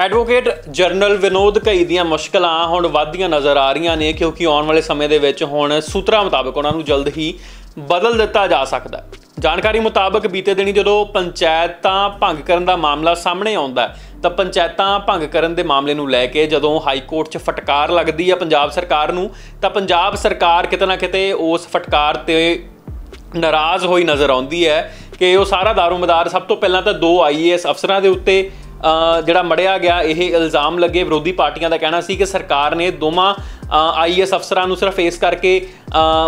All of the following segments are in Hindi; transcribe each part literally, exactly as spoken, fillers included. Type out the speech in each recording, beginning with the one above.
ਐਡਵੋਕੇਟ ਜਨਰਲ ਵਿਨੋਦ ਘਈ ਦੀਆਂ ਮੁਸ਼ਕਲਾਂ ਹੁਣ ਵੱਧਦੀਆਂ ਨਜ਼ਰ ਆ ਰਹੀਆਂ ਨੇ ਕਿਉਂਕਿ ਆਉਣ ਵਾਲੇ ਸਮੇਂ ਦੇ ਵਿੱਚ ਹੁਣ ਸੂਤਰਾਂ ਮੁਤਾਬਕ ਉਹਨਾਂ ਨੂੰ ਜਲਦ ਹੀ ਬਦਲ ਦਿੱਤਾ ਜਾ ਸਕਦਾ ਹੈ। ਜਾਣਕਾਰੀ ਮੁਤਾਬਕ ਬੀਤੇ ਦਿਨੀ ਜਦੋਂ ਪੰਚਾਇਤਾਂ ਭੰਗ ਕਰਨ ਦਾ ਮਾਮਲਾ ਸਾਹਮਣੇ ਆਉਂਦਾ ਹੈ ਤਾਂ ਪੰਚਾਇਤਾਂ ਭੰਗ ਕਰਨ ਦੇ ਮਾਮਲੇ ਨੂੰ ਲੈ ਕੇ ਜਦੋਂ ਹਾਈ ਕੋਰਟ 'ਚ ਫਟਕਾਰ ਲੱਗਦੀ ਹੈ ਪੰਜਾਬ ਸਰਕਾਰ ਨੂੰ ਤਾਂ ਪੰਜਾਬ ਸਰਕਾਰ ਕਿਤੇ ਨਾ ਕਿਤੇ ਉਸ ਫਟਕਾਰ ਤੇ ਨਾਰਾਜ਼ ਹੋਈ ਨਜ਼ਰ ਆਉਂਦੀ ਹੈ ਕਿ ਉਹ ਸਾਰਾ ਦਾਰੂਮਦਾਰ ਸਭ ਤੋਂ ਪਹਿਲਾਂ ਤਾਂ ਦੋ ਆਈਏਐਸ ਅਫਸਰਾਂ ਦੇ ਉੱਤੇ ਜਿਹੜਾ ਮੜਿਆ ਗਿਆ। ਇਹ ਇਲਜ਼ਾਮ ਲੱਗੇ। ਵਿਰੋਧੀ ਪਾਰਟੀਆਂ ਦਾ ਕਹਿਣਾ ਸੀ ਕਿ ਸਰਕਾਰ ਨੇ ਦੋਵਾਂ ਆਈਏਐਸ ਅਫਸਰਾਂ ਨੂੰ ਸਿਰਫ ਇਸ ਕਰਕੇ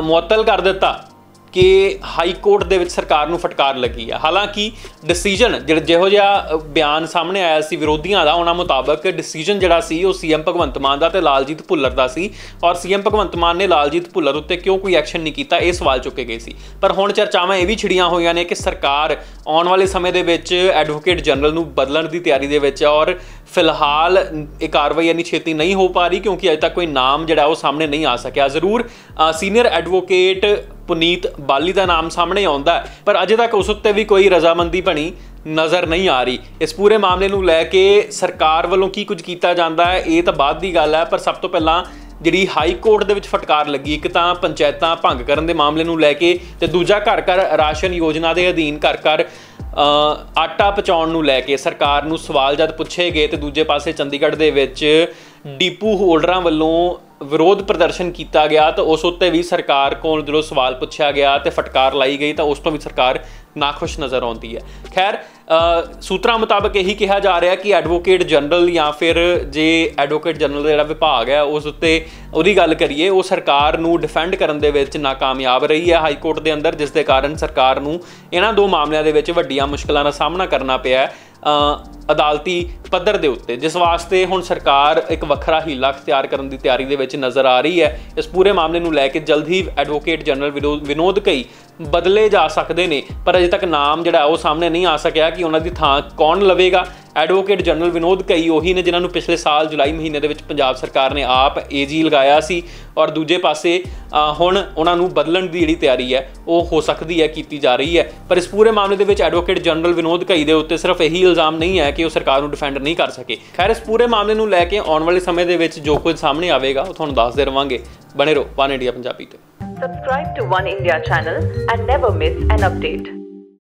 ਮੁਅੱਤਲ ਕਰ ਦਿੱਤਾ ਕਿ ਹਾਈ ਕੋਰਟ ਦੇ ਵਿੱਚ ਸਰਕਾਰ ਨੂੰ ਫਟਕਾਰ ਲੱਗੀ ਆ। ਹਾਲਾਂਕਿ ਡਿਸੀਜਨ ਜਿਹੜਾ ਜਿਹੋ ਜਿਹਾ ਬਿਆਨ ਸਾਹਮਣੇ ਆਇਆ ਸੀ ਵਿਰੋਧੀਆਂ ਦਾ, ਉਹਨਾਂ ਮੁਤਾਬਕ ਡਿਸੀਜਨ ਜਿਹੜਾ ਸੀ ਉਹ ਸੀਐਮ ਭਗਵੰਤ ਮਾਨ ਦਾ ਤੇ ਲਾਲਜੀਤ ਭੁੱਲਰ ਦਾ ਸੀ ਔਰ ਸੀਐਮ ਭਗਵੰਤ ਮਾਨ ਨੇ ਲਾਲਜੀਤ ਭੁੱਲਰ ਉੱਤੇ ਕਿਉਂ ਕੋਈ ਐਕਸ਼ਨ ਨਹੀਂ ਕੀਤਾ ਇਹ ਸਵਾਲ ਚੁੱਕੇ ਗਏ ਸੀ। ਪਰ ਹੁਣ ਚਰਚਾਵਾਂ ਇਹ ਵੀ ਛਿੜੀਆਂ ਹੋਈਆਂ ਨੇ ਕਿ ਸਰਕਾਰ ਆਉਣ ਵਾਲੇ ਸਮੇਂ ਦੇ ਵਿੱਚ ਐਡਵੋਕੇਟ ਜਨਰਲ ਨੂੰ ਬਦਲਣ ਦੀ ਤਿਆਰੀ ਦੇ ਵਿੱਚ ਔਰ ਫਿਲਹਾਲ ਇਹ ਕਾਰਵਾਈ ਇੰਨੀ ਛੇਤੀ ਨਹੀਂ ਹੋ ਪਾ ਰਹੀ ਕਿਉਂਕਿ ਅਜੇ ਤੱਕ ਕੋਈ ਨਾਮ ਜਿਹੜਾ ਉਹ ਸਾਹਮਣੇ ਨਹੀਂ ਆ ਸਕਿਆ। ਜ਼ਰੂਰ ਸੀਨੀਅਰ ਐਡਵੋਕੇਟ पुनीत बाली का नाम सामने आता है पर अजे तक उस उत्ते भी कोई रजामंदी बनी नज़र नहीं आ रही। इस पूरे मामले को लैके सरकार वालों की कुछ किया जाता है ये तो बाद की गल है पर सब तो पहला जी हाई कोर्ट के फटकार लगी। एक तो पंचायत भंग करने के मामले को लैके तो दूजा घर घर राशन योजना के अधीन घर घर आटा पहुँचाने को लैके सरकार को सवाल जब पूछे गए तो दूजे पास चंडीगढ़ के डिपू होल्डर वालों विरोध प्रदर्शन किया गया तो उस उत्ते भी सरकार को जो सवाल पूछा गया तो फटकार लाई गई तो उस तो भी सरकार नाखुश नज़र आती है। खैर सूत्रों मुताबक यही कहा जा रहा है कि एडवोकेट जनरल या फिर जे एडवोकेट जनरल जिहड़ा विभाग है उस उत्ते उहदी गल करिए वो सरकार नूं डिफेंड करन दे विच नाकामयाब रही है हाई कोर्ट दे अंदर, जिस दे कारण सरकार नूं इन्हां दो मामलों दे विच वड्डियां मुश्किलां दा सामना करना पिया अदालती पद्धर के उत्ते, जिस वास्ते हुण सरकार एक वखरा हीला अख्तियार करने की तैयारी दे विच नज़र आ रही है। इस पूरे मामले नूं लैके जल्द ही एडवोकेट जनरल विनोद घई बदले जा सकते हैं पर अजे तक नाम जिहड़ा वो सामने नहीं आ सकिया कि उन्हां दी थां कौन लवेगा। एडवोकेट जनरल विनोद घई उही ने जिन्होंने पिछले साल जुलाई महीने के पंजाब सरकार ने आप ए जी लगाया सी और दूजे पासे हुण उन्हां नूं बदलण दी जिहड़ी तैयारी है वो हो सकती है की जा रही है। पर इस पूरे मामले के विच एडवोकेट जनरल विनोद घई दे उत्ते सिर्फ यही इल्ज़ाम नहीं है कि वो सरकार नूं डिफेंड नहीं कर सके। खैर इस पूरे मामले नूं लैके आने वाले समय के विच जो कुछ सामने आएगा वो तुहानूं दसदे रवांगे। बने रहो वन इंडिया पंजाबी ते। Subscribe to One India channel and never miss an update.